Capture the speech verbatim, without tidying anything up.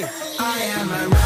I am a